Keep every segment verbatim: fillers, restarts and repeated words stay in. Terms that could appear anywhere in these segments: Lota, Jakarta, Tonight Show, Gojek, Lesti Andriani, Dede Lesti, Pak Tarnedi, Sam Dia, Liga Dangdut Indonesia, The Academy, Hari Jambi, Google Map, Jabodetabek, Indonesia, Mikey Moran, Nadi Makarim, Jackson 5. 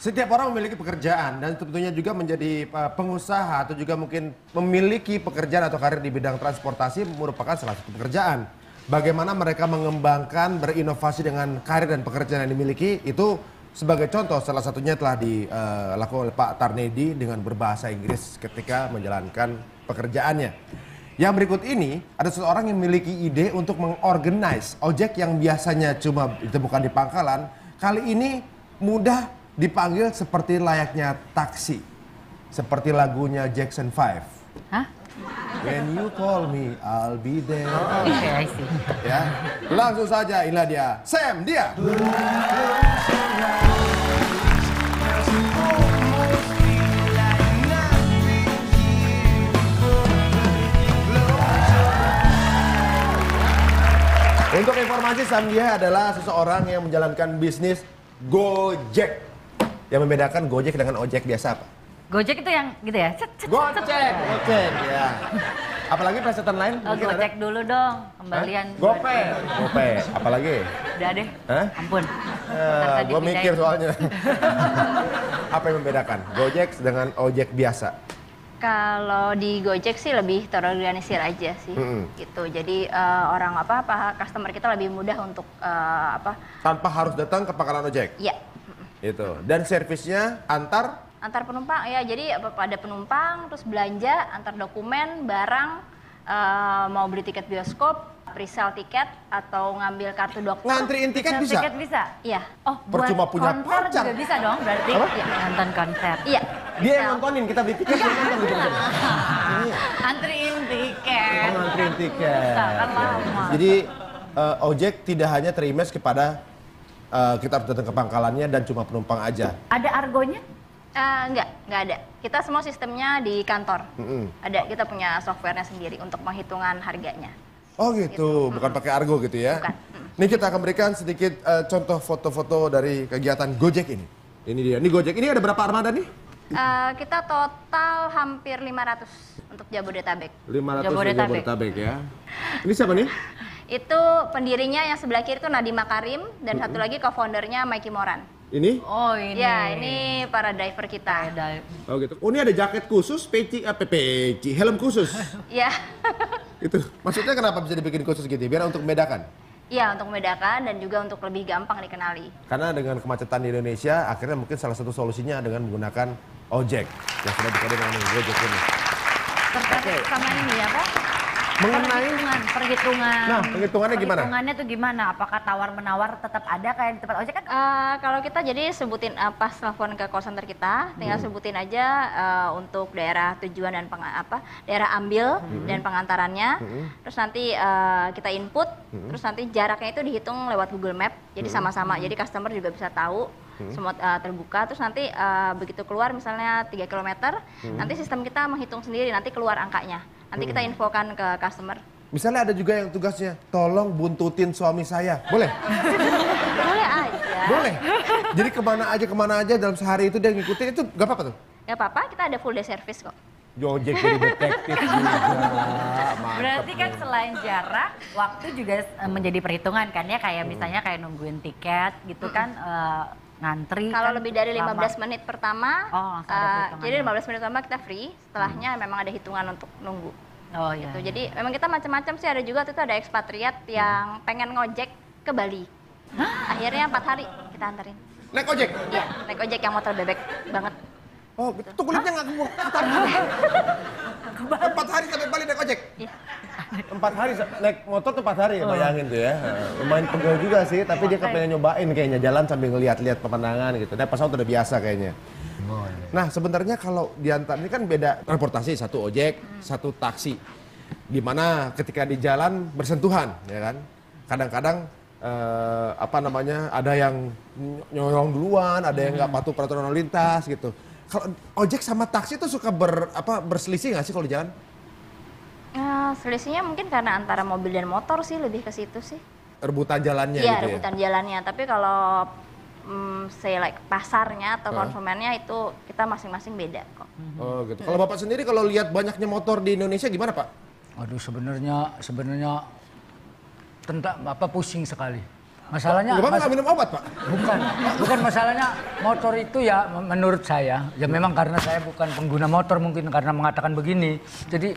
Setiap orang memiliki pekerjaan dan tentunya juga menjadi pengusaha atau juga mungkin memiliki pekerjaan atau karir di bidang transportasi merupakan salah satu pekerjaan. Bagaimana mereka mengembangkan, berinovasi dengan karir dan pekerjaan yang dimiliki itu sebagai contoh salah satunya telah dilakukan oleh Pak Tarnedi dengan berbahasa Inggris ketika menjalankan pekerjaannya. Yang berikut ini ada seseorang yang memiliki ide untuk mengorganize ojek yang biasanya cuma ditemukan di pangkalan, kali ini mudah dipanggil seperti layaknya taksi, seperti lagunya Jackson five. Hah? When you call me, I'll be there. Oh, okay, I see. Ya, langsung saja inilah dia, Sam Dia. Untuk informasi, Sam Dia adalah seseorang yang menjalankan bisnis Gojek. Yang membedakan Gojek dengan ojek biasa apa? Gojek itu yang gitu ya? Cet, cet, Gojek, cet. Gojek, ya. Apalagi presetan lain? Oh, Gojek ada? Dulu dong, kembalian. Hah? Gope, Gope, apalagi? Udah deh, hah? Ampun. Uh, gue mikir soalnya. Apa yang membedakan Gojek dengan ojek biasa? Kalau di Gojek sih lebih terorganisir aja sih, mm-hmm. gitu. Jadi uh, orang apa, apa, customer kita lebih mudah untuk uh, apa? Tanpa harus datang ke pangkalan ojek? Iya. Itu. Dan servisnya antar? Antar penumpang, ya. Jadi pada penumpang, terus belanja, antar dokumen, barang, uh, mau beli tiket bioskop, pre-sale tiket, atau ngambil kartu dokter. Ngantriin tiket bisa? Tiket bisa? Iya. Oh, percuma buat punya konser pacar juga bisa dong berarti? Ya, nonton konser. Iya. Dia yang nontonin, kita beli tiket, dia nonton gitu. Antriin tiket. Oh, ngantriin tiket. Bisa, kan lama. Jadi uh, ojek tidak hanya terimes kepada Uh, kita harus datang ke pangkalannya dan cuma penumpang aja. Ada argonya? Uh, enggak, enggak ada. Kita semua sistemnya di kantor. Mm-hmm. Ada, kita punya softwarenya sendiri untuk penghitungan harganya. Oh gitu, gitu. Bukan mm-hmm. pakai argo gitu ya? Bukan. Mm-hmm. Ini kita akan berikan sedikit uh, contoh foto-foto dari kegiatan Gojek ini. Ini dia, ini Gojek. Ini ada berapa armada nih? Uh, kita total hampir lima ratus untuk Jabodetabek. lima ratus Jabodetabek. Jabodetabek ya. Ini siapa nih? Itu pendirinya yang sebelah kiri itu Nadi Makarim dan mm-hmm. satu lagi co-foundernya Mikey Moran. Ini? Oh ini. Ya ini para driver kita. Para oh gitu. Oh ini ada jaket khusus, peci, eh, peci, helm khusus. Iya. Itu maksudnya kenapa bisa dibikin khusus gitu? Biar untuk membedakan. Iya, untuk membedakan dan juga untuk lebih gampang dikenali. Karena dengan kemacetan di Indonesia, akhirnya mungkin salah satu solusinya dengan menggunakan ojek. Yang sudah dikenal dengan Gojek ini. Terkait sama ini ya Pak? Mengenai perhitungan, perhitungan. Nah, perhitungannya gimana? Perhitungannya tuh gimana? Apakah tawar-menawar tetap ada kayak di tempat ojek kan? Uh, kalau kita jadi sebutin uh, pas telepon ke call center kita, tinggal hmm. sebutin aja uh, untuk daerah tujuan dan peng, apa daerah ambil hmm. dan pengantarannya. Hmm. Terus nanti uh, kita input, hmm. terus nanti jaraknya itu dihitung lewat Google Map. Jadi sama-sama. Hmm. Jadi customer juga bisa tahu. Hmm. Semua uh, terbuka, terus nanti uh, begitu keluar misalnya tiga kilometer, hmm. nanti sistem kita menghitung sendiri, nanti keluar angkanya. Nanti hmm. kita infokan ke customer. Misalnya ada juga yang tugasnya, tolong buntutin suami saya, boleh? Boleh aja. Boleh? Jadi kemana aja, kemana aja dalam sehari itu dia ngikutin, itu gak apa-apa tuh? Gak apa-apa, kita ada full day service kok. Gojek jadi detektif juga. Berarti kan selain jarak, waktu juga menjadi perhitungan kan ya, kayak hmm. misalnya kayak nungguin tiket gitu hmm. kan. Uh, Ngantri kalau kan lebih dari lima belas menit pertama, oh, uh, jadi lima belas menit pertama kita free, setelahnya hmm. memang ada hitungan untuk nunggu. Oh iya. Gitu. Iya. Jadi memang kita macam-macam sih, ada juga waktu itu ada ekspatriat yang pengen ngojek ke Bali. Hah? Akhirnya empat hari kita anterin. Naik ojek? Iya, naik ojek yang motor bebek banget. Oh, gitu. Tuh kulitnya nggak kebuk. Empat hari sampai Bali naik ojek? Iya. Empat hari naik motor tuh empat hari ya, bayangin tuh ya. Lumayan pegel juga sih, tapi dia kepengen nyobain kayaknya jalan sambil ngeliat-liat pemandangan gitu. Nah, pesawat udah biasa kayaknya. Nah, sebenarnya kalau diantar ini kan beda transportasi, satu ojek, satu taksi. Dimana ketika di jalan bersentuhan, ya kan? Kadang-kadang eh, apa namanya ada yang nyorong duluan, ada yang nggak patuh peraturan lalu lintas gitu. Kalau ojek sama taksi tuh suka ber, apa, berselisih nggak sih kalau di jalan? Uh, selisihnya mungkin karena antara mobil dan motor sih, lebih ke situ sih. Rebutan jalannya ya, gitu ya? Iya, rebutan jalannya. Tapi kalau um, say like pasarnya atau huh? konsumennya itu kita masing-masing beda kok. Oh gitu. Kalau Bapak sendiri kalau lihat banyaknya motor di Indonesia gimana Pak? Aduh sebenarnya sebenarnya tentang apa pusing sekali. Masalahnya Bapak nggak mas... minum obat, Pak? Bukan. Bukan masalahnya motor itu ya menurut saya. Ya memang karena saya bukan pengguna motor mungkin karena mengatakan begini. Jadi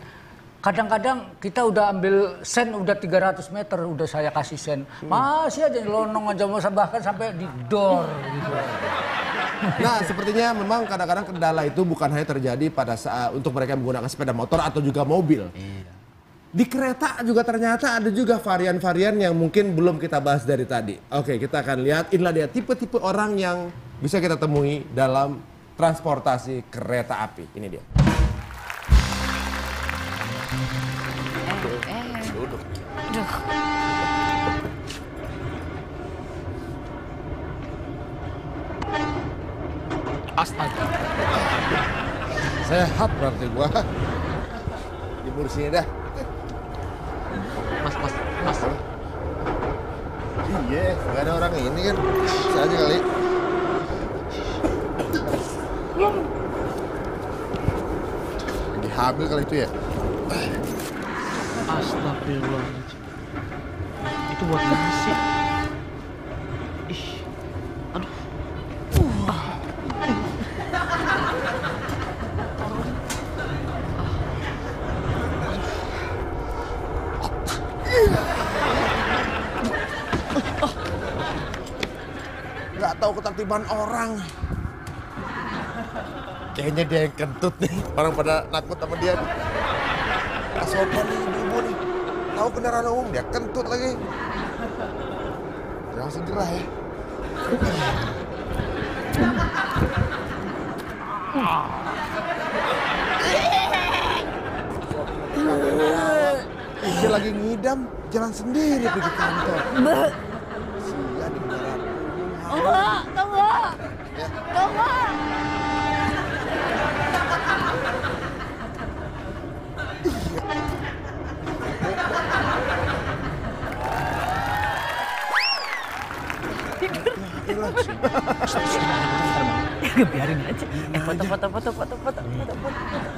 kadang-kadang kita udah ambil sen udah tiga ratus meter udah saya kasih sen. Masih aja lonong aja bahkan sampai di dor gitu. Nah, sepertinya memang kadang-kadang kendala itu bukan hanya terjadi pada saat untuk mereka menggunakan sepeda motor atau juga mobil. Iya. Di kereta juga ternyata ada juga varian-varian yang mungkin belum kita bahas dari tadi. Oke, kita akan lihat. Inilah dia tipe-tipe orang yang bisa kita temui dalam transportasi kereta api. Ini dia. Eh, eh. Duduk. Aduh. Astaga. Sehat berarti gua. Di kursinya dah. Mas, mas, mas. Iya, nggak ada orang ini kan. Saya aja kali. Lagi hamil kali itu ya? Astagfirullahaladzim. Itu buat nasi. Ih, aduh. Uh. Gak tahu ketertiban orang. Kayaknya dia yang kentut nih. Orang pada nakut sama dia. Asopan nih ibu-ibu nih. Tahu kendaraan umum dia kentut lagi. Jangan segera ya. Dia lagi ngidam jalan sendiri pergi kantor. Sia di kendaraan. Tunggu, tunggu, tunggu. Biarin aja. Eh, foto, foto, foto, foto, foto, foto, foto.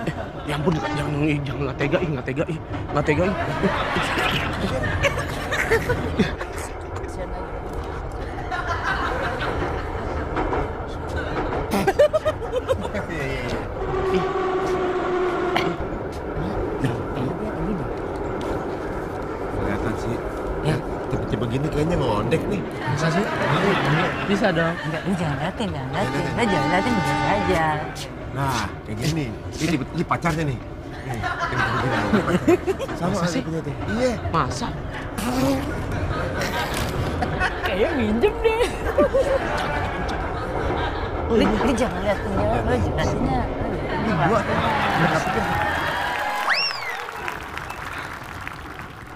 Eh, ya ampun, jangan nungguin, jangan nggak tega, ih, nggak tega, ih, nggak tega, ih. Begini kayaknya ngondek nih. Bisa sih? Bisa dong. Enggak, lu jangan liatin, jangan liatin. Lu jangan liatin, bisa aja. Nah, kayak gini. Ini, ini pacarnya nih. Nih, begini. Sama sih? Iya. Masa? Kayaknya minjem deh. Lu jangan liatin, lu jelasinnya. Ini gua.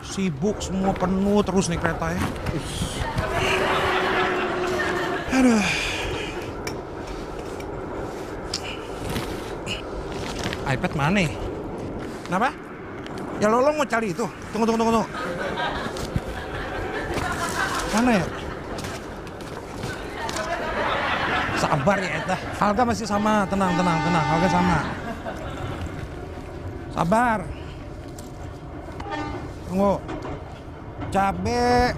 Sibuk semua penuh terus nih kereta ya. Aduh. iPad mana? Kenapa? Ya lo, lo mau cari itu. Tunggu, tunggu, tunggu, tunggu. Mana ya? Sabar ya, Eta. Harga masih sama. Tenang, tenang, tenang. Harga sama. Sabar. Tunggu, cabe.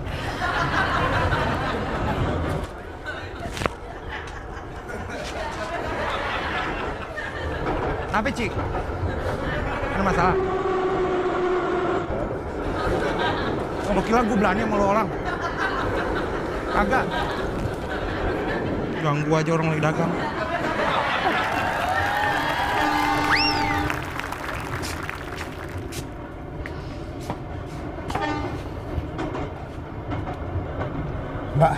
Apa, Cik? Ada masalah? Kalau kira gue berani sama lo orang. Kagak. Ganggu aja orang lagi dagang. Mbak,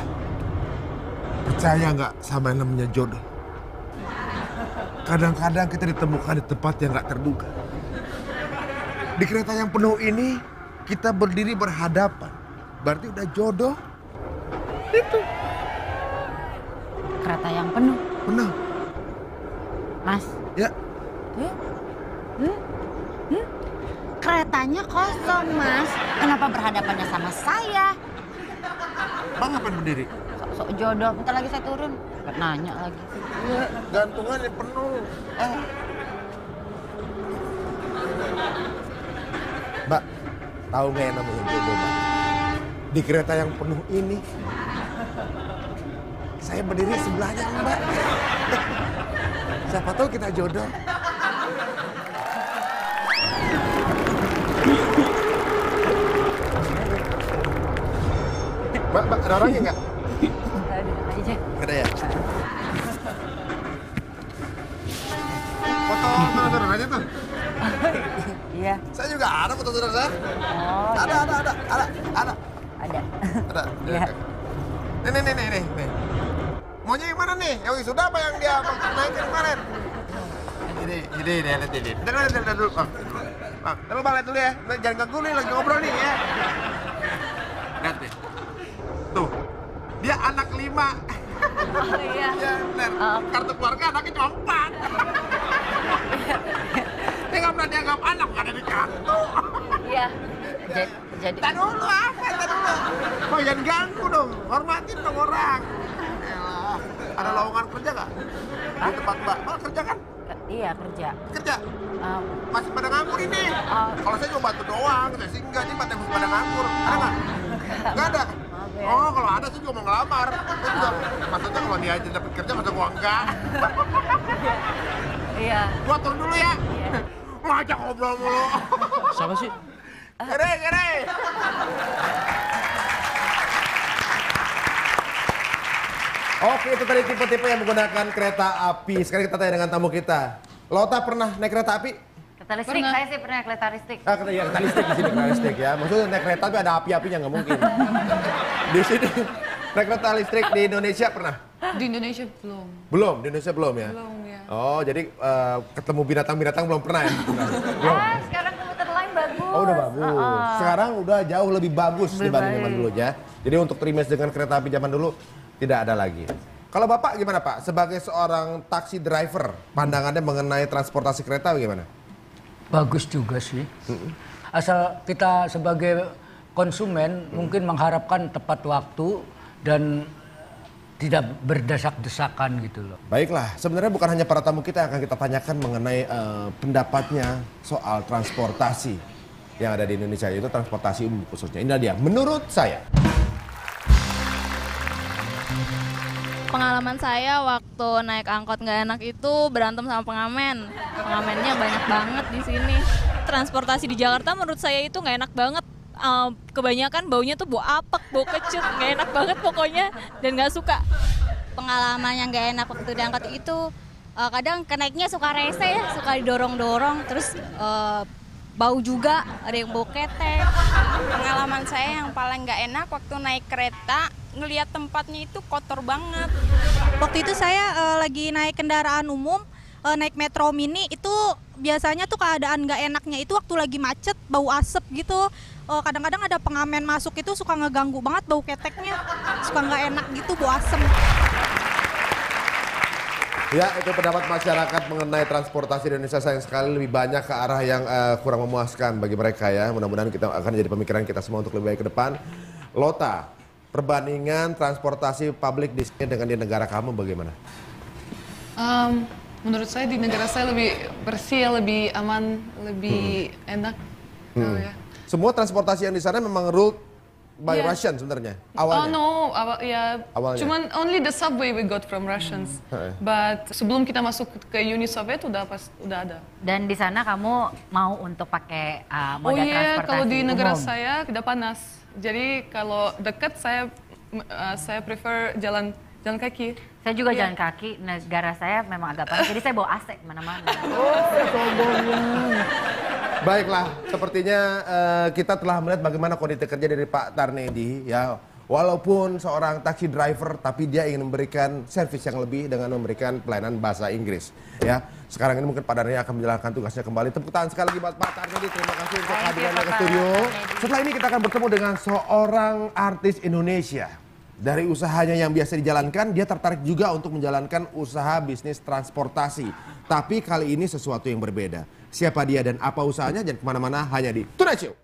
percaya nggak sama yang namanya jodoh? Kadang-kadang kita ditemukan di tempat yang nggak terduga. Di kereta yang penuh ini, kita berdiri berhadapan. Berarti udah jodoh. Itu. Kereta yang penuh? Penuh. Mas? Ya? Hmm? Hmm? Hmm? Keretanya kosong, Mas. Kenapa berhadapannya sama saya? Bang ngapain berdiri? Sok jodoh, bentar lagi saya turun. Nanya lagi. Iya, gantungan yang penuh. Eh. Mbak, tahu nggak yang namanya jodoh, Mbak? Di kereta yang penuh ini, Saya berdiri sebelahnya, Mbak. Siapa tahu kita jodoh. Mbak, Mbak, ada orangnya nggak? Nggak ada, aja. Nggak ada ya? Foto saudara aja tuh. Iya. Saya juga ada foto saudara saya. Oh, ada, ada, ada, ada, ada. Ada. Ada. Iya. Nih, nih, nih, nih, nih. Maunya yang mana nih? Yang sudah apa yang dia naikin kemarin? Ini, ini, ini, lihat ini. Bentar, bentar, bentar dulu. Bang, bentar lu balik dulu ya. Jangan ganggu nih, lagi ngobrol nih ya. Lihat nih. Tuh, dia anak lima. Oh iya. Iya, bener. Kartu keluarga anaknya cuma empat. Dia nggak pernah dianggap anak, nggak ada di kartu. Iya. Jadi... Tadi dulu apa, tadi dulu. Kok jangan ganggu dong, hormatin dong orang. Yalah. Ada lowongan kerja nggak? Di tempat Mbak, Mbak kerja kan? Iya, kerja. Kerja? Um, Masih pada nganggur ini. Um, Kalau saya cuma bantu doang, saya sih enggak, ini masih pada nganggur. Ada nggak? Nggak ada? Oh, kalau ada sih juga mau ngelamar. Juga, maksudnya kalau dia aja dapat kerja, maksudnya gua enggak. Iya. Gua turun dulu ya. Iya. Ngajak ngobrol mulu. Siapa sih? Kere, kere. Oke, itu tadi tipe-tipe yang menggunakan kereta api. Sekarang kita tanya dengan tamu kita. Lota pernah naik kereta api? Kereta listrik, saya sih pernah naik kereta listrik. Ah, kereta, ya, kereta listrik di sini, kereta listrik ya. Maksudnya naik kereta tapi ada api-apinya, nggak mungkin. Di sini, naik kereta listrik di Indonesia pernah? Di Indonesia belum. Belum? Di Indonesia belum ya? Belum ya. Oh, jadi uh, ketemu binatang-binatang belum pernah ya? Belum. Ah, sekarang komputer lain bagus. Oh, udah bagus. Uh -uh. Sekarang udah jauh lebih bagus dibanding zaman dulu ya. Jadi untuk trimest dengan kereta api zaman dulu, tidak ada lagi. Kalau Bapak gimana Pak? Sebagai seorang taksi driver, pandangannya mengenai transportasi kereta gimana? Bagus juga sih, asal kita sebagai konsumen mungkin mengharapkan tepat waktu dan tidak berdesak-desakan gitu loh. Baiklah, sebenarnya bukan hanya para tamu kita yang akan kita tanyakan mengenai uh, pendapatnya soal transportasi yang ada di Indonesia, yaitu transportasi umum khususnya. Ini dia, menurut saya. Pengalaman saya waktu naik angkot nggak enak itu berantem sama pengamen. Pengamennya banyak banget di sini. Transportasi di Jakarta menurut saya itu nggak enak banget. Uh, kebanyakan baunya tuh bau apek, bau kecut, nggak enak banget pokoknya dan nggak suka. Pengalaman yang nggak enak waktu di angkot itu uh, kadang kenaiknya suka rese ya, suka didorong-dorong, terus uh, bau juga, ada yang bau ketek. Pengalaman saya yang paling nggak enak waktu naik kereta, ngelihat tempatnya itu kotor banget. Waktu itu saya uh, lagi naik kendaraan umum, uh, naik metro mini, itu biasanya tuh keadaan nggak enaknya itu waktu lagi macet, bau asap gitu. Kadang-kadang uh, ada pengamen masuk itu suka ngeganggu banget bau keteknya, suka nggak enak gitu, bau asem. Ya, itu pendapat masyarakat mengenai transportasi di Indonesia. Sayang sekali lebih banyak ke arah yang uh, kurang memuaskan bagi mereka ya. Mudah-mudahan kita akan jadi pemikiran kita semua untuk lebih baik ke depan. Lota, perbandingan transportasi publik di sini dengan di negara kamu bagaimana? Um, menurut saya di negara saya lebih bersih, lebih aman, lebih hmm. enak. Hmm. Oh, ya. Semua transportasi yang di sana memang rule by yeah. Russian sebenarnya awalnya. Oh no, aw ya. Awalnya. Cuman only the subway we got from Russians. Hmm. But sebelum kita masuk ke Uni Soviet udah pas udah ada. Dan di sana kamu mau untuk pakai uh, moda oh, transportasi umum? Oh iya, kalau di negara umum. Saya udah panas. Jadi kalau dekat saya uh, saya prefer jalan jalan kaki. Saya juga yeah. jalan kaki. Negara saya memang agak panas. Jadi saya bawa A C mana-mana. Oh, sombongnya. Baiklah, sepertinya uh, kita telah melihat bagaimana kondisi kerja dari Pak Tarnedi ya. Walaupun seorang taksi driver, tapi dia ingin memberikan servis yang lebih dengan memberikan pelayanan bahasa Inggris ya. Sekarang ini mungkin Pak Tarnedi akan menjalankan tugasnya kembali. Tepuk tangan sekali lagi buat Pak Tarnedi. Terima kasih untuk kehadirannya ke studio. Setelah ini kita akan bertemu dengan seorang artis Indonesia. Dari usahanya yang biasa dijalankan, dia tertarik juga untuk menjalankan usaha bisnis transportasi. Tapi kali ini sesuatu yang berbeda. Siapa dia dan apa usahanya? Jangan kemana-mana, hanya di Tonight Show.